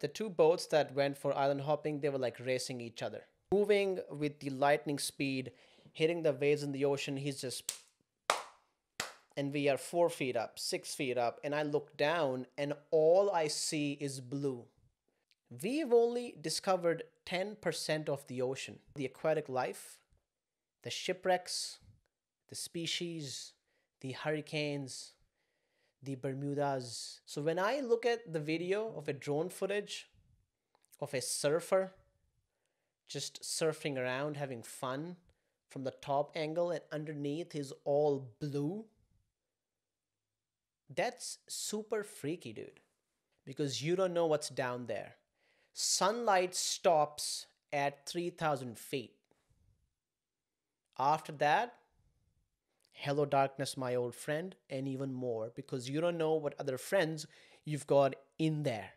The two boats that went for island hopping, they were like racing each other, moving with the lightning speed, hitting the waves in the ocean. He's just, and we are 4 feet up, 6 feet up, and I look down and all I see is blue. We've only discovered 10% of the ocean, the aquatic life, the shipwrecks, the species, the hurricanes, the Bermudas. So when I look at the video of a drone footage of a surfer just surfing around, having fun from the top angle, and underneath is all blue, that's super freaky, dude, because you don't know what's down there. Sunlight stops at 3,000 feet. After that, hello darkness, my old friend, and even more, because you don't know what other friends you've got in there.